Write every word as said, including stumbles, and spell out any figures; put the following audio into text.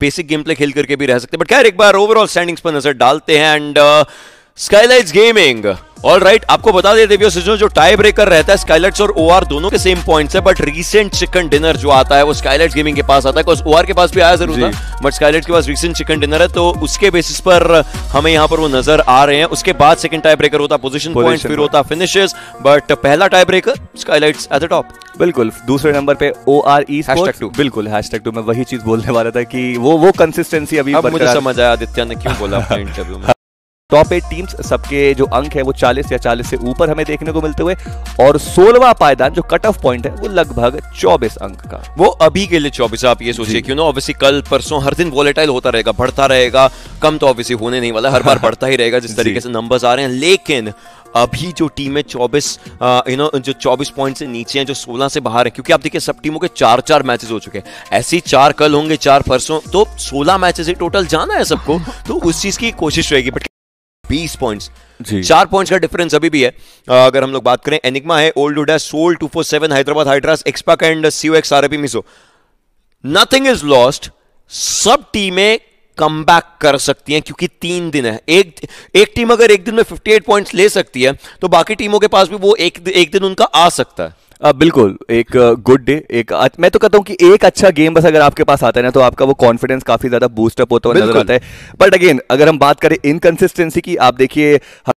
Basic game play खेल करके भी रह सकते हैं। बट खैर एक बार ओवरऑल स्टैंडिंग्स पर नजर डालते हैं and Skylights gaming. All right, आपको बता देते हैं जो टाई ब्रेकर रहता है स्काईलाइट्स और ओआर दोनों के सेम पॉइंट्स है, बट रीसेंट चिकन डिनर जो आता है वो स्काईलाइट्स गेमिंग के पास आता है। बिकॉज ओआर के पास भी आया जरूर था बट स्काईलाइट्स के पास रीसेंट चिकन डिनर है, तो उसके बेसिस पर हमें यहाँ पर वो नजर आ रहे हैं। उसके बाद सेकंड टाई ब्रेकर होता पोजिशन पॉइंट, फिर होता फिनिशेस, बट पहला tie breaker Skylights at the top. बिल्कुल, दूसरे नंबर पे ओआर ईस्पोर्ट्स। बिल्कुल हैशटैग टू, मैं वही चीज बोलने वाला था कि वो वो कंसिस्टेंसी अभी मुझे समझ आया आदित्य ने क्यों बोला अपने इंटरव्यू में। टॉप एट टीम्स सबके जो अंक है वो चालीस या चालीस से ऊपर हमें देखने को मिलते हुए, और सोलहवां पायदान जो कट ऑफ पॉइंट है वो लगभग चौबीस अंक का, वो अभी के लिए चौबीस। आप ये सोचिए क्यों ना, ऑब्वियसली कल परसों हर दिन वॉलेटाइल होता रहेगा, बढ़ता रहेगा, कम तो ऑब्वियसली होने नहीं वाला, हर बार बढ़ता ही रहेगा जिस तरीके से नंबर्स आ रहे हैं। लेकिन अभी जो टीमें चौबीस यू नो जो चौबीस पॉइंट से नीचे हैं, जो सोलह से बाहर हैं, क्योंकि आप देखिए सब टीमों के चार चार मैचेस हो चुके हैं, ऐसे ही चार कल होंगे, चार परसों, तो सोलह मैचेस ही टोटल जाना है सबको, तो उस चीज की कोशिश रहेगी। बट बीस पॉइंट्स, चार पॉइंट्स का डिफरेंस अभी भी है। अगर हम लोग बात करें, एनिग्मा है, Old Woods, Soul two four seven, Hyderabad Hydras, एक्सपैक and COXRS Miso. Nothing is lost, सब टीमें कमबैक कर सकती हैं क्योंकि तीन दिन है। एक एक टीम अगर एक दिन में अट्ठावन पॉइंट्स ले सकती है तो बाकी टीमों के पास भी वो एक, एक दिन उनका आ सकता है। आ, बिल्कुल, एक गुड डे, एक मैं तो कहता हूँ कि एक अच्छा गेम बस अगर आपके पास आता है ना तो आपका वो कॉन्फिडेंस काफी ज्यादा बूस्टअप होता है नजर आता है। बट अगेन अगर हम बात करें इनकंसिस्टेंसी की, आप देखिए